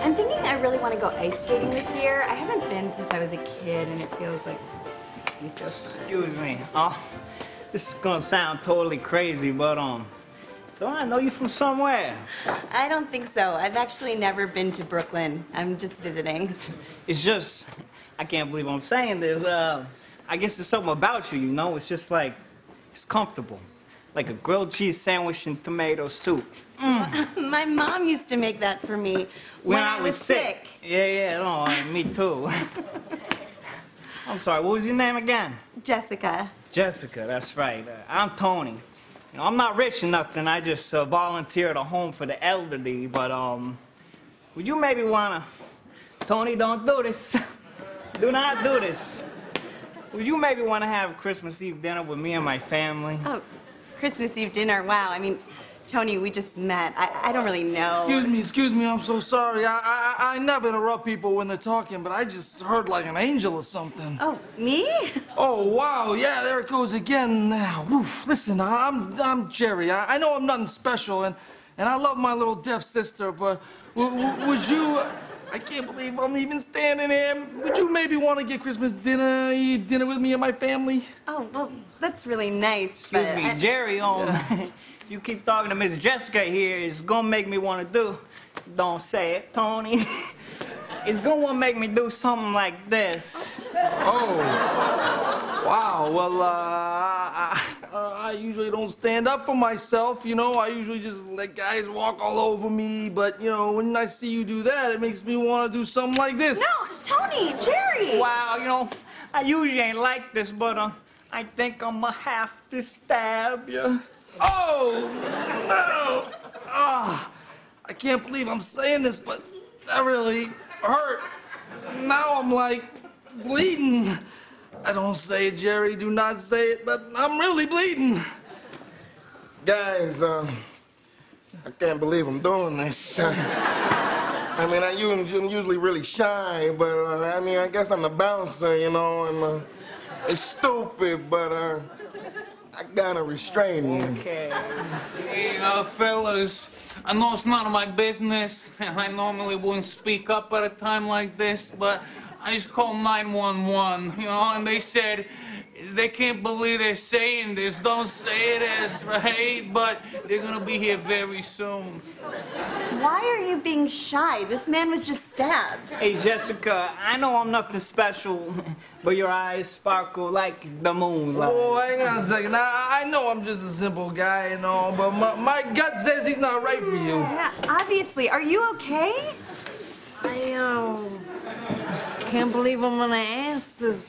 I'm thinking I really want to go ice skating this year. I haven't been since I was a kid, and it feels like it'd be so fun. Excuse me. This is gonna sound totally crazy, but don't I know you from somewhere? I don't think so. I've actually never been to Brooklyn. I'm just visiting. It's just, I can't believe I'm saying this. I guess there's something about you, you know? It's just like, it's comfortable. Like a grilled cheese sandwich and tomato soup. Mm. My mom used to make that for me when I was sick. Yeah, no, me too. I'm sorry, what was your name again? Jessica. Jessica, that's right. I'm Tony. You know, I'm not rich or nothing. I just volunteer at a home for the elderly, but would you maybe wanna... Tony, don't do this. Do not do this. Would you maybe wanna have Christmas Eve dinner with me and my family? Oh, Christmas Eve dinner, wow. I mean, Tony, we just met. I don't really know. Excuse me, I'm so sorry. I never interrupt people when they're talking, but I just heard like an angel or something. Oh, me? Oh, wow, yeah, there it goes again. Oof, listen, I'm Jerry. I know I'm nothing special, and I love my little deaf sister, but would you... I can't believe I'm even standing here. Would you maybe want to get Christmas dinner, eat dinner with me and my family? Oh, well, that's really nice. Excuse me, Jerry, you keep talking to Miss Jessica here. It's gonna make me want to do... Don't say it, Tony. It's gonna make me do something like this. Oh. Wow, well, I usually don't stand up for myself, you know. I usually just let guys walk all over me, but, you know, when I see you do that, it makes me want to do something like this. No, Tony, Jerry! Wow, you know, I usually ain't like this, but I think I'm gonna have to stab you. Oh, no! Oh, I can't believe I'm saying this, but that really hurt. Now I'm, like, bleeding. I don't say it, Jerry, do not say it, but I'm really bleeding. Guys, I can't believe I'm doing this. I mean, I'm usually really shy, but I mean, I guess I'm the bouncer, you know, and it's stupid, but I gotta restrain you. Okay. Hey, fellas, I know it's none of my business, and I normally wouldn't speak up at a time like this, but I just called 911, you know, and they said they can't believe they're saying this. Don't say this, right? But they're gonna be here very soon. Why are you being shy? This man was just stabbed. Hey, Jessica, I know I'm nothing special, but your eyes sparkle like the moonlight. Oh, hang on a second. I know I'm just a simple guy and all, but my gut says he's not right for you. Yeah, obviously. Are you okay? I can't believe I'm gonna ask this,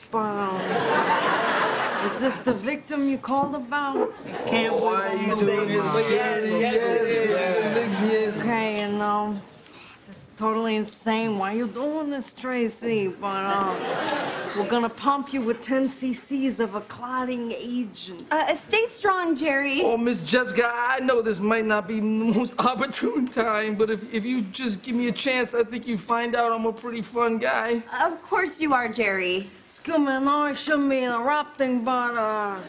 Is this the victim you called about? I can't believe you saying this. Yes. Okay, you know, this is totally insane. Why are you doing this, Tracy? But we're gonna pump you with 10 cc's of a clotting agent. Stay strong, Jerry. Oh, Miss Jessica, I know this might not be the most opportune time, but if you just give me a chance, I think you find out I'm a pretty fun guy. Of course you are, Jerry. Excuse me, no, I shouldn't be interrupting, but I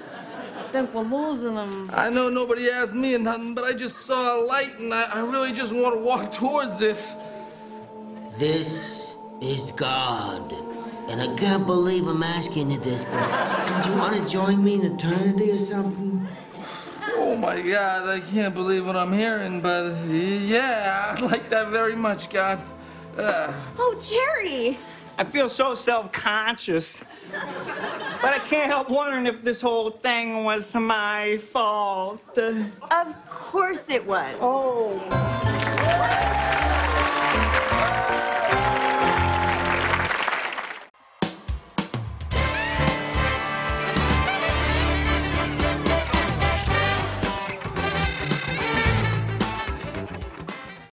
think we're losing him. I know nobody asked me or nothing, but I just saw a light, and I really just want to walk towards this. This is God. And I can't believe I'm asking you this, but do you want to join me in eternity or something? Oh, my God, I can't believe what I'm hearing, but yeah, I like that very much, God. Oh, Jerry! I feel so self-conscious, but I can't help wondering if this whole thing was my fault. Of course it was. Oh.